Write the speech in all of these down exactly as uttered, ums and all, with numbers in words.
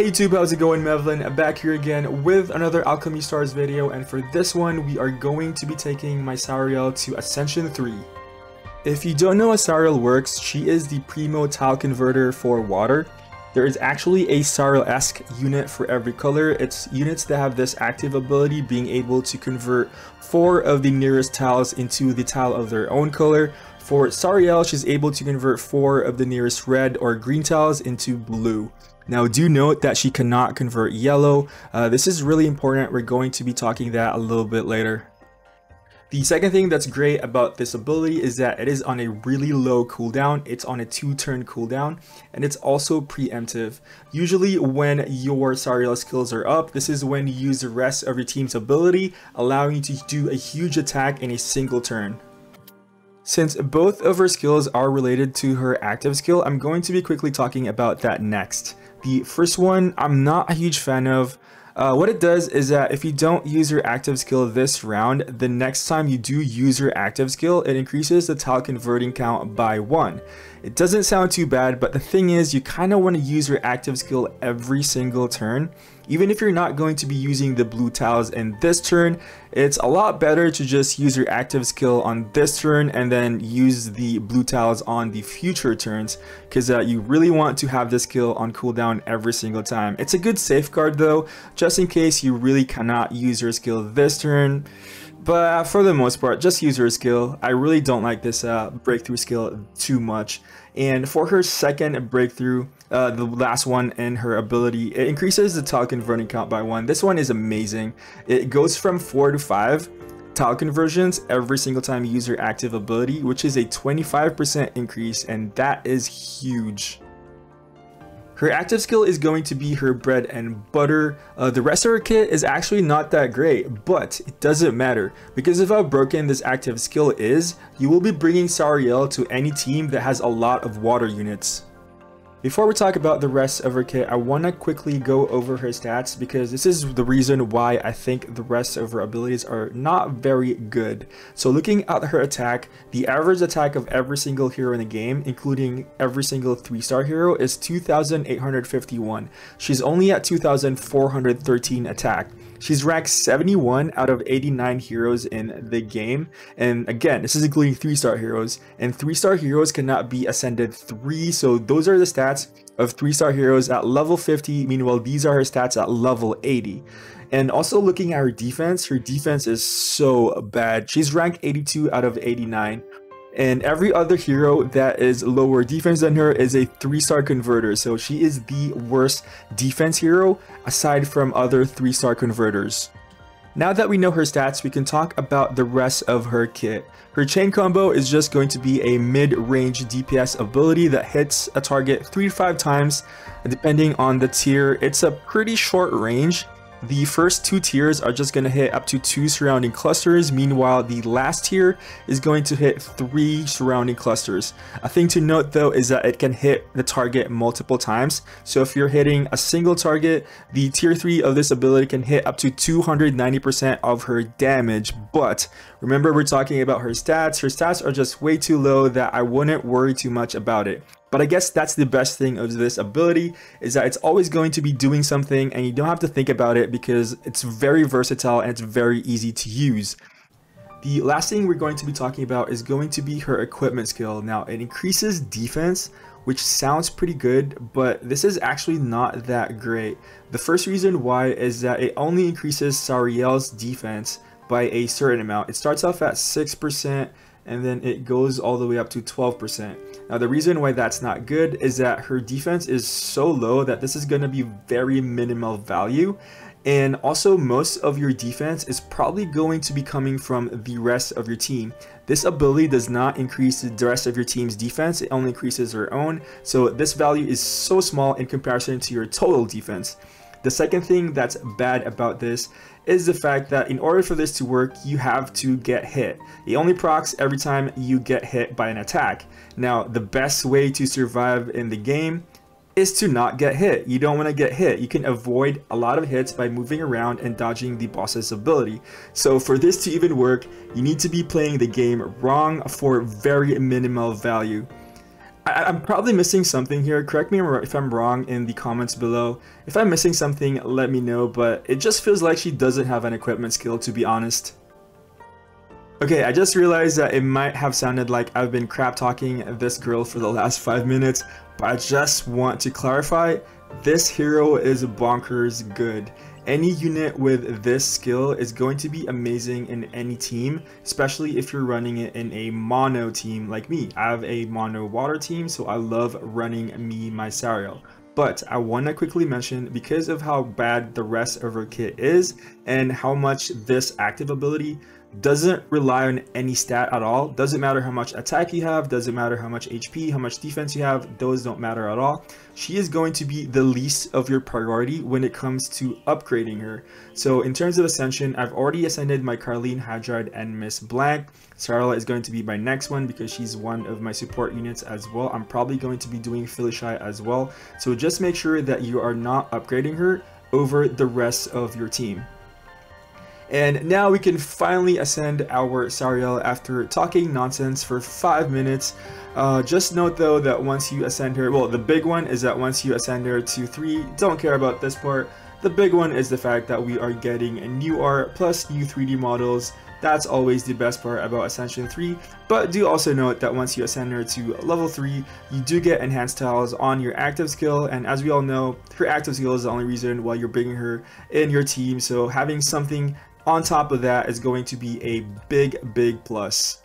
Hey YouTube, how's it going? Mevlin back here again with another Alchemy Stars video, and for this one we are going to be taking my Sariel to Ascension three. If you don't know how Sariel works, she is the primo tile converter for water. There is actually a Sariel-esque unit for every color. It's units that have this active ability being able to convert four of the nearest tiles into the tile of their own color. For Sariel, she's able to convert four of the nearest red or green tiles into blue. Now do note that she cannot convert yellow. Uh, this is really important. We're going to be talking that a little bit later. The second thing that's great about this ability is that it is on a really low cooldown. It's on a two turn cooldown, and it's also preemptive. Usually when your Sariel skills are up, this is when you use the rest of your team's ability, allowing you to do a huge attack in a single turn. Since both of her skills are related to her active skill, I'm going to be quickly talking about that next. The first one, I'm not a huge fan of. Uh, what it does is that if you don't use your active skill this round, the next time you do use your active skill, it increases the tile converting count by one. It doesn't sound too bad, but the thing is, you kind of want to use your active skill every single turn. Even if you're not going to be using the blue tiles in this turn, it's a lot better to just use your active skill on this turn and then use the blue tiles on the future turns, because uh, you really want to have this skill on cooldown every single time. It's a good safeguard though, just in case you really cannot use your skill this turn. But for the most part, just use her skill. I really don't like this uh, breakthrough skill too much. And for her second breakthrough, uh, the last one in her ability, it increases the tile converting count by one. This one is amazing. It goes from four to five tile conversions every single time you use her active ability, which is a twenty-five percent increase, and that is huge. Her active skill is going to be her bread and butter. Uh, the rest of her kit is actually not that great, but it doesn't matter because of how broken this active skill is, you will be bringing Sariel to any team that has a lot of water units. Before we talk about the rest of her kit, I want to quickly go over her stats because this is the reason why I think the rest of her abilities are not very good. So looking at her attack, the average attack of every single hero in the game, including every single three star hero, is two thousand eight hundred fifty-one. She's only at two thousand four hundred thirteen attack. She's ranked seventy-one out of eighty-nine heroes in the game. And again, this is including three star heroes. And three star heroes cannot be ascended three. So those are the stats of three star heroes at level fifty. Meanwhile, these are her stats at level eighty. And also looking at her defense, her defense is so bad. She's ranked eighty-two out of eighty-nine. And every other hero that is lower defense than her is a three star converter, so she is the worst defense hero aside from other three star converters. Now that we know her stats, we can talk about the rest of her kit. Her chain combo is just going to be a mid-range D P S ability that hits a target three to five times depending on the tier. It's a pretty short range. The first two tiers are just going to hit up to two surrounding clusters, meanwhile the last tier is going to hit three surrounding clusters. A thing to note though is that it can hit the target multiple times, so if you're hitting a single target, the tier three of this ability can hit up to two hundred ninety percent of her damage, but remember we're talking about her stats. Her stats are just way too low that I wouldn't worry too much about it. But I guess that's the best thing of this ability, is that it's always going to be doing something and you don't have to think about it because it's very versatile and it's very easy to use. The last thing we're going to be talking about is going to be her equipment skill. Now it increases defense, which sounds pretty good, but this is actually not that great. The first reason why is that it only increases Sariel's defense by a certain amount. It starts off at six percent. And then it goes all the way up to twelve percent. Now the reason why that's not good is that her defense is so low that this is going to be very minimal value, and also most of your defense is probably going to be coming from the rest of your team. This ability does not increase the rest of your team's defense, it only increases her own, so this value is so small in comparison to your total defense. The second thing that's bad about this is the fact that in order for this to work, you have to get hit. It only procs every time you get hit by an attack. Now, the best way to survive in the game is to not get hit. You don't want to get hit. You can avoid a lot of hits by moving around and dodging the boss's ability. So for this to even work, you need to be playing the game wrong for very minimal value. I, I'm probably missing something here. Correct me if I'm wrong in the comments below. If I'm missing something, let me know, but it just feels like she doesn't have an equipment skill, to be honest. Okay, I just realized that it might have sounded like I've been crap talking this girl for the last five minutes, but I just want to clarify, this hero is bonkers good. Any unit with this skill is going to be amazing in any team, especially if you're running it in a mono team like me. I have a mono water team, so I love running me, my Sariel. But I want to quickly mention, because of how bad the rest of her kit is and how much this active ability doesn't rely on any stat at all, doesn't matter how much attack you have, doesn't matter how much H P, how much defense you have, those don't matter at all. She is going to be the least of your priority when it comes to upgrading her. So in terms of ascension, I've already ascended my Carleen, Hadride, and Miss Blank. Sariel is going to be my next one because she's one of my support units as well. I'm probably going to be doing Phyllisai as well, so just make sure that you are not upgrading her over the rest of your team. And now we can finally ascend our Sariel after talking nonsense for five minutes. Uh, just note though that once you ascend her, well, the big one is that once you ascend her to three, don't care about this part. The big one is the fact that we are getting a new art plus new three D models. That's always the best part about Ascension three, but do also note that once you ascend her to level three, you do get enhanced tiles on your active skill, and as we all know, her active skill is the only reason why you're bringing her in your team, so having something on top of that is going to be a big, big plus.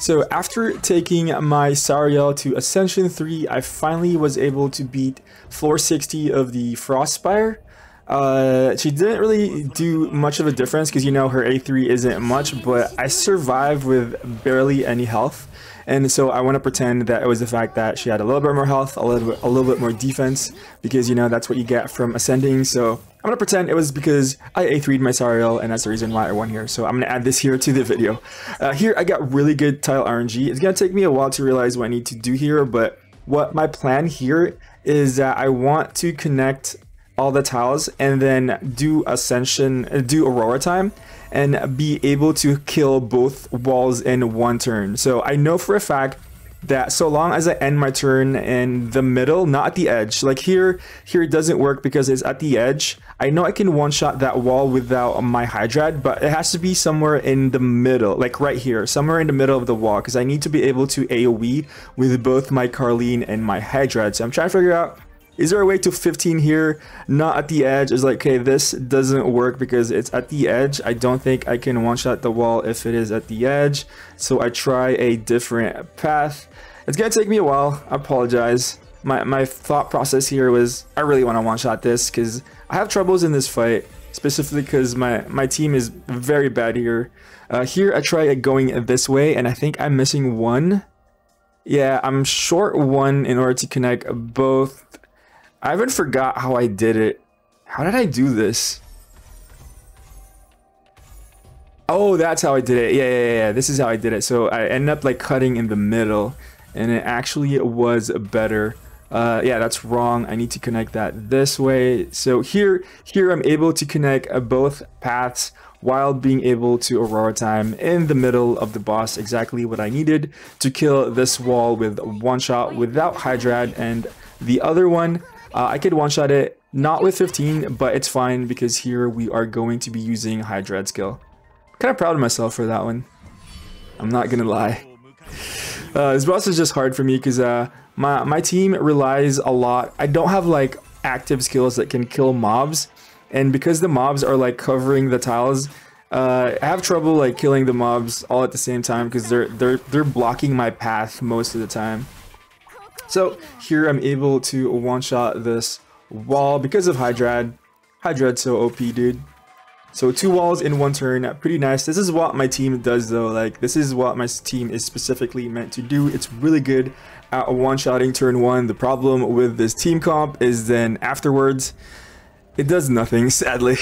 So after taking my Sariel to Ascension three, I finally was able to beat floor sixty of the Frost Spire. Uh, she didn't really do much of a difference because, you know, her A three isn't much, but I survived with barely any health. And so I want to pretend that it was the fact that she had a little bit more health, a little bit, a little bit more defense, because, you know, that's what you get from ascending. So I'm going to pretend it was because I A three'd my Sariel, and that's the reason why I won here. So I'm going to add this here to the video. Uh, here I got really good tile R N G. It's going to take me a while to realize what I need to do here, but what my plan here is that I want to connect all the tiles and then do ascension, do Aurora time, and be able to kill both walls in one turn. So I know for a fact that so long as I end my turn in the middle, not at the edge, like here, here it doesn't work because it's at the edge. I know I can one-shot that wall without my Hadride, but it has to be somewhere in the middle, like right here, somewhere in the middle of the wall, because I need to be able to AoE with both my Carleen and my Hadride. So I'm trying to figure out, is there a way to fifteen here, not at the edge? It's like, okay, this doesn't work because it's at the edge. I don't think I can one-shot the wall if it is at the edge. So I try a different path. It's gonna take me a while, I apologize. My, my thought process here was, I really wanna one-shot this because I have troubles in this fight, specifically because my, my team is very bad here. Uh, here I try going this way and I think I'm missing one. Yeah, I'm short one in order to connect both. I even forgot how I did it. How did I do this? Oh, that's how I did it. Yeah, yeah, yeah. This is how I did it. So I ended up like cutting in the middle, and it actually was better. Uh, yeah, that's wrong. I need to connect that this way. So here, here I'm able to connect both paths while being able to Aurora time in the middle of the boss. Exactly what I needed to kill this wall with one shot without Hadride, and the other one, Uh, I could one-shot it, not with fifteen, but it's fine because here we are going to be using Hadride skill. Kind of proud of myself for that one, I'm not gonna lie. Uh, this boss is just hard for me because uh, my, my team relies a lot. I don't have like active skills that can kill mobs, and because the mobs are like covering the tiles, uh, I have trouble like killing the mobs all at the same time because they're, they're, they're blocking my path most of the time. So here I'm able to one-shot this wall because of Hadride. Hadride's so O P, dude. So two walls in one turn, pretty nice. This is what my team does though, like this is what my team is specifically meant to do. It's really good at one-shotting turn one. The problem with this team comp is then afterwards, it does nothing, sadly.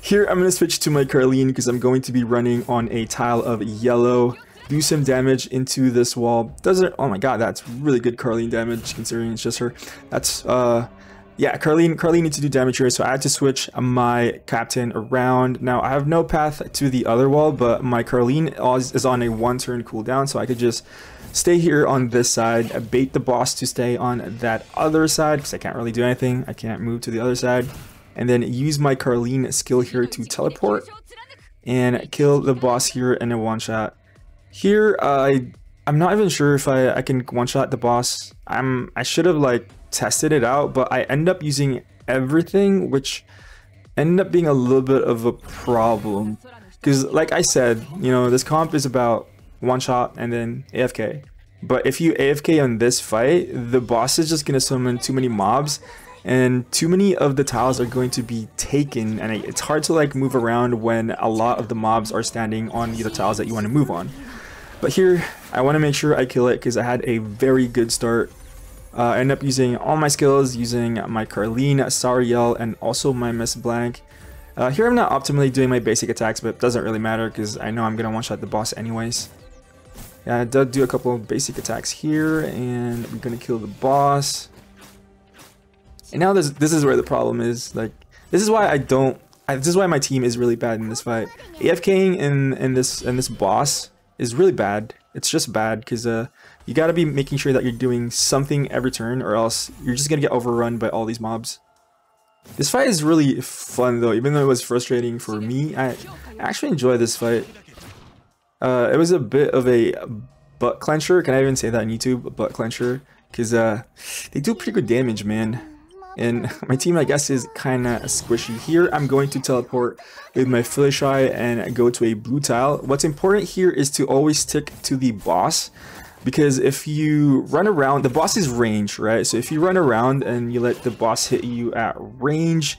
Here I'm gonna switch to my Carleen because I'm going to be running on a tile of yellow. Do some damage into this wall. Doesn't, oh my god, that's really good Carleen damage considering it's just her. That's uh yeah, Carleen, Carleen needs to do damage here, so I had to switch my captain around. Now, I have no path to the other wall, but my Carleen is on a one-turn cooldown, so I could just stay here on this side, bait the boss to stay on that other side, because I can't really do anything. I can't move to the other side. And then use my Carleen skill here to teleport and kill the boss here in a one-shot. Here, uh, I... I'm not even sure if I, I can one-shot the boss. I'm, I should have like tested it out, but I end up using everything, which ended up being a little bit of a problem. Because like I said, you know, this comp is about one-shot and then A F K. But if you A F K on this fight, the boss is just going to summon too many mobs and too many of the tiles are going to be taken. And it's hard to like move around when a lot of the mobs are standing on the tiles that you want to move on. But here, I want to make sure I kill it because I had a very good start. Uh, I ended up using all my skills, using my Carleen, Sariel, and also my Miss Blank. Uh, here I'm not optimally doing my basic attacks, but it doesn't really matter because I know I'm going to one-shot the boss anyways. Yeah, I did do a couple of basic attacks here, and I'm going to kill the boss. And now this, this is where the problem is. Like, this is why I don't... I, this is why my team is really bad in this fight. AFKing in, in, this, in this boss... is really bad. It's just bad because uh, you gotta be making sure that you're doing something every turn, or else you're just gonna get overrun by all these mobs. This fight is really fun though, even though it was frustrating for me. I actually enjoy this fight. Uh, it was a bit of a butt clencher. Can I even say that on YouTube? A butt clencher, because uh, they do pretty good damage, man. And my team, I guess, is kind of squishy. Here, I'm going to teleport with my Phyllisai and go to a blue tile. What's important here is to always stick to the boss, because if you run around, the boss is range, right? So if you run around and you let the boss hit you at range,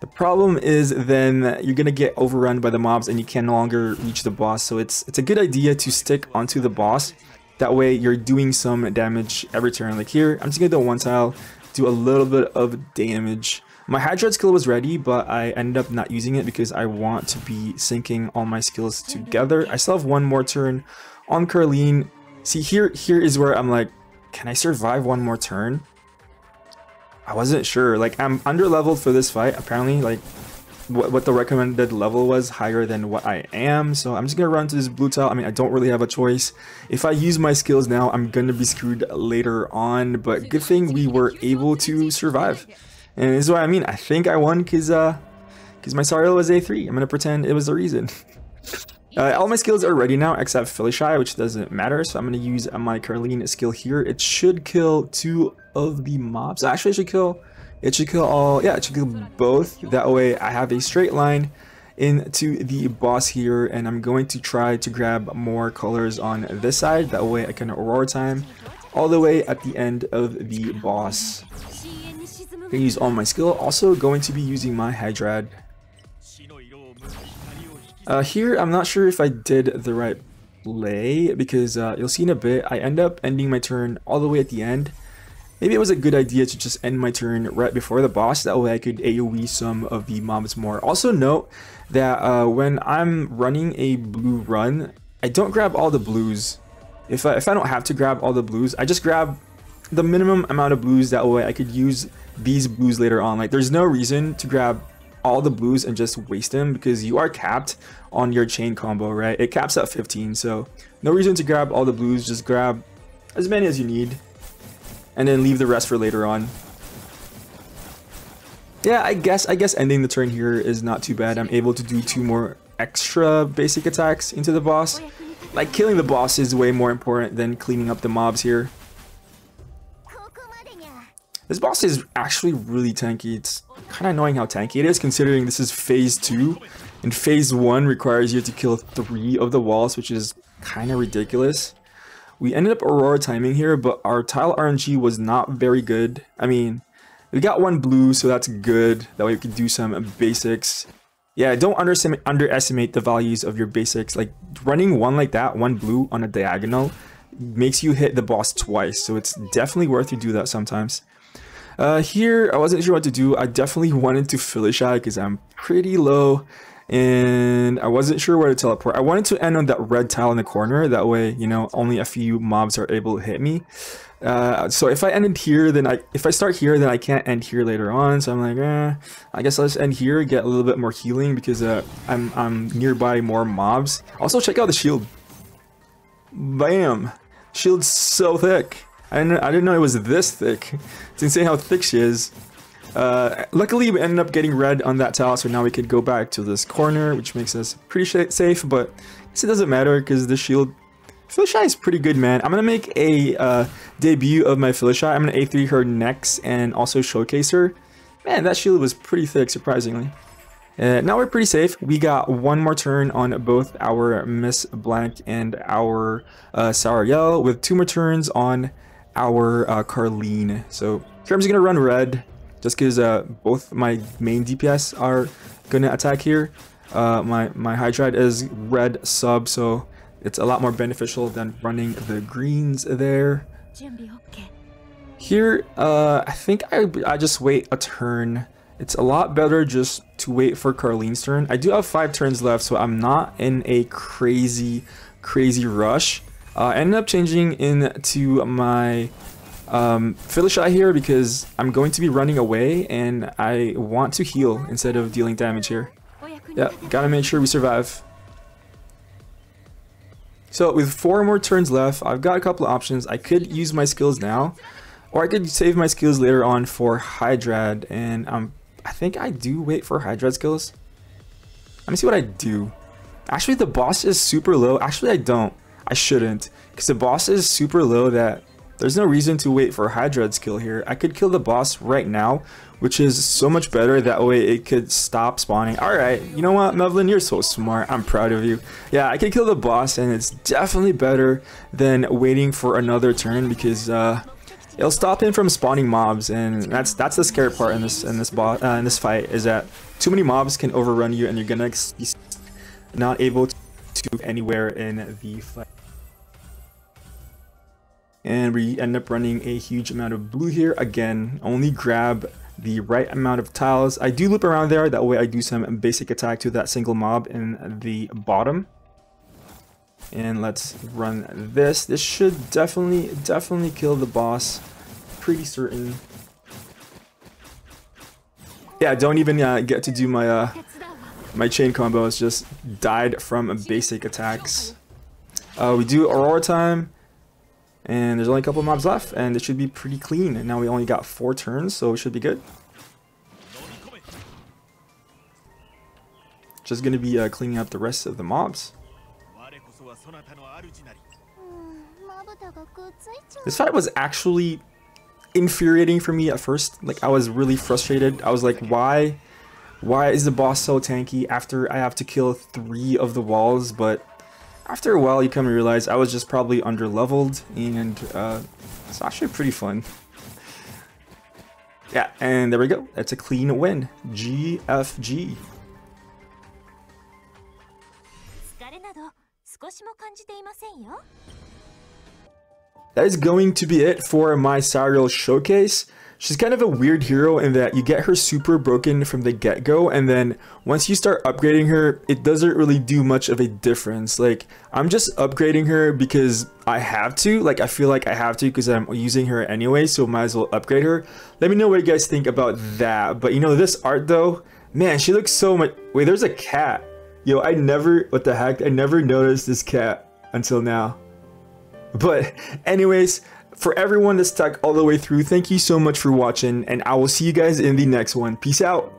the problem is then you're going to get overrun by the mobs and you can no longer reach the boss. So it's, it's a good idea to stick onto the boss. That way, you're doing some damage every turn. Like here, I'm just going to do one tile. Do a little bit of damage. My Hadride skill was ready, but I ended up not using it because I want to be syncing all my skills together. I still have one more turn on Carleen. See, here here is where I'm like, can I survive one more turn? I wasn't sure. Like, I'm under leveled for this fight. Apparently, like what, what the recommended level was higher than what I am. So I'm just gonna run to this blue tile. I mean, I don't really have a choice. If I use my skills now, I'm gonna be screwed later on, but good thing we were able to survive. And this is what I mean. I think I won because uh because my Sariel was A three. I'm gonna pretend it was the reason. Uh, all my skills are ready now except Phyllisai, which doesn't matter, so I'm gonna use my Carleen skill here. It should kill two of the mobs. Actually, it should kill It should kill all, yeah, it should kill both. That way I have a straight line into the boss here, and I'm going to try to grab more colors on this side. That way I can Aurora time all the way at the end of the boss. I'm going to use all my skill. Also going to be using my Hadride. Uh, here, I'm not sure if I did the right play, because uh, you'll see in a bit, I end up ending my turn all the way at the end. Maybe it was a good idea to just end my turn right before the boss, that way I could AoE some of the mobs more. Also note that uh, when I'm running a blue run, I don't grab all the blues. If I, if I don't have to grab all the blues, I just grab the minimum amount of blues, that way I could use these blues later on. Like, there's no reason to grab all the blues and just waste them, because you are capped on your chain combo, right? It caps at fifteen, so no reason to grab all the blues, just grab as many as you need. And then leave the rest for later on. Yeah, I guess I guess ending the turn here is not too bad. I'm able to do two more extra basic attacks into the boss. Like, killing the boss is way more important than cleaning up the mobs here. This boss is actually really tanky. It's kind of annoying how tanky it is, considering this is phase two. And phase one requires you to kill three of the walls, which is kind of ridiculous. We ended up Aurora timing here, but our tile R N G was not very good. I mean, we got one blue, so that's good. That way we can do some basics. Yeah, don't underestimate the values of your basics. Like, running one like that, one blue on a diagonal, makes you hit the boss twice. So it's definitely worth you do that sometimes. Uh, here, I wasn't sure what to do. I definitely wanted to Phyllisai because I'm pretty low. and I wasn't sure where to teleport. I wanted to end on that red tile in the corner, that way, you know, only a few mobs are able to hit me. Uh, so if I ended here, then I, if I start here, then I can't end here later on. So I'm like, eh, I guess I'll just end here, get a little bit more healing because uh, I'm, I'm nearby more mobs. Also check out the shield. Bam! Shield's so thick. I didn't, I didn't know it was this thick. It's insane how thick she is. Uh, luckily we ended up getting red on that tile, so now we could go back to this corner, which makes us pretty safe, but I guess it doesn't matter because the shield Phyllisai is pretty good, man. I'm gonna make a uh, debut of my Phyllisai. I'm gonna A three her next and also showcase her. Man, that shield was pretty thick, surprisingly. Uh, now we're pretty safe. We got one more turn on both our Miss Blank and our uh, Sariel, with two more turns on our uh, Carleen. So Kerm's gonna run red, just because uh, both my main D P S are gonna attack here. Uh, my my Hadride is red sub, so it's a lot more beneficial than running the greens there. Here, uh, I think I, I just wait a turn. It's a lot better just to wait for Carleen's turn. I do have five turns left, so I'm not in a crazy, crazy rush. Uh, I ended up changing into my um, Phyllisai here because I'm going to be running away and I want to heal instead of dealing damage here. Yeah, gotta make sure we survive. So with four more turns left, I've got a couple of options. I could use my skills now, or I could save my skills later on for Hadride. And um, I think I do wait for Hadride skills. Let me see what I do. Actually, the boss is super low. Actually, I don't. I shouldn't, because the boss is super low that there's no reason to wait for Hadride skill here. I could kill the boss right now, which is so much better. That way it could stop spawning. Alright, you know what, Mevlin, you're so smart. I'm proud of you. Yeah, I could kill the boss, and it's definitely better than waiting for another turn because uh, it'll stop him from spawning mobs, and that's that's the scary part in this in this boss uh, in this fight, is that too many mobs can overrun you, and you're gonna be not able to do anywhere in the fight. And we end up running a huge amount of blue here again. Only grab the right amount of tiles. I do loop around there, that way I do some basic attack to that single mob in the bottom. And let's run this. This should definitely, definitely kill the boss. Pretty certain. Yeah, don't even uh, get to do my uh, my chain combos. Just died from basic attacks. Uh, we do Aurora time. And there's only a couple of mobs left, and it should be pretty clean. And now we only got four turns, so it should be good. Just gonna be uh, cleaning up the rest of the mobs. This fight was actually infuriating for me at first. Like, I was really frustrated. I was like, why? Why is the boss so tanky after I have to kill three of the walls? But after a while, you come to realize I was just probably under-leveled, and uh, it's actually pretty fun. Yeah, and there we go. That's a clean win. G F G. That is going to be it for my Sariel showcase. She's kind of a weird hero in that you get her super broken from the get-go, and then once you start upgrading her, it doesn't really do much of a difference. Like, I'm just upgrading her because I have to. Like, I feel like I have to because I'm using her anyway, so might as well upgrade her. Let me know what you guys think about that. But you know, this art though, man, she looks so much... Wait, there's a cat. Yo, I never... What the heck? I never noticed this cat until now. But anyways... For everyone that's stuck all the way through, thank you so much for watching, and I will see you guys in the next one. Peace out.